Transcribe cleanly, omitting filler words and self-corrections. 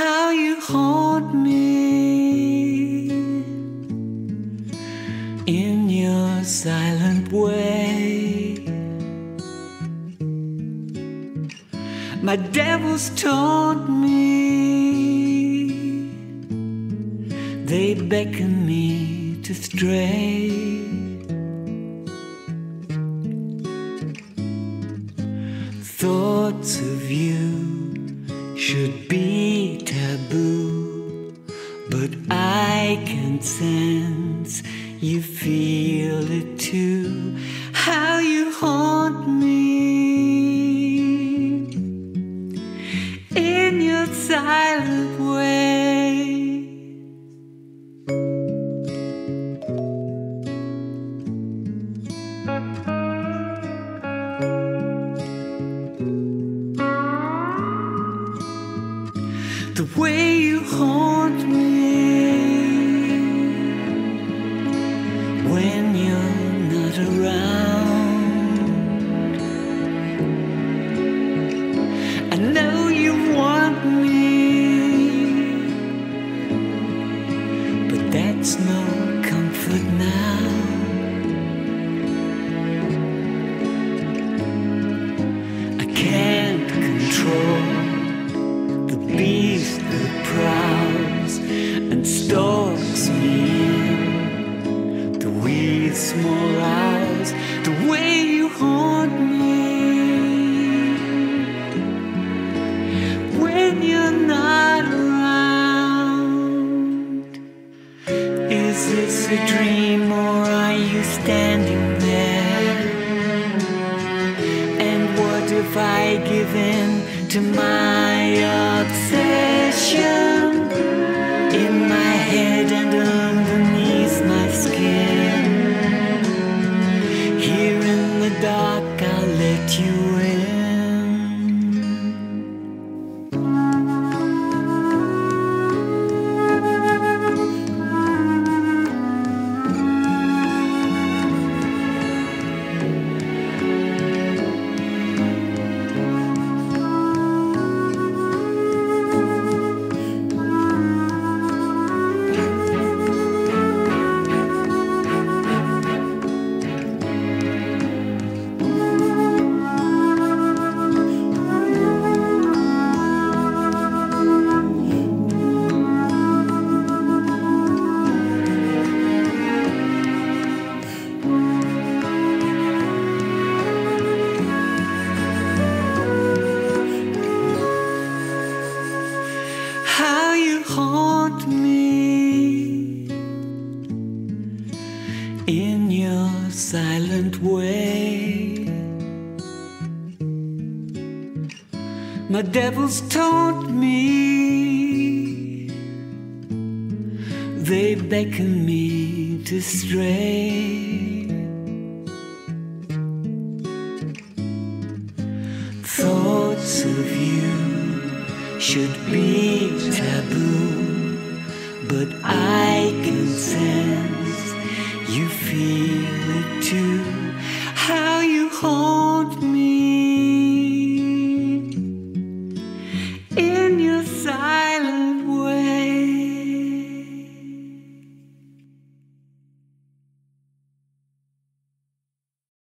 how you haunt me in your silent way. My devils taunt me, they beckon me to stray. Thoughts of you should be taboo, but I can sense you feel it too. How you haunt me in your silent way. The way you haunt me when you're not around. I know you want me, but that's no comfort now. I can't control the beast that prowls and stalks me, the wee small hours. The way you haunt me when you're not around. Is this a dream or are you standing there? And what if I give in to my obsession in my head and underneath my skin? Here in the dark, I'll let you in. Haunt me in your silent way. My devils taunt me, they beckon me to stray. Thoughts of you should be taboo, but I can sense you feel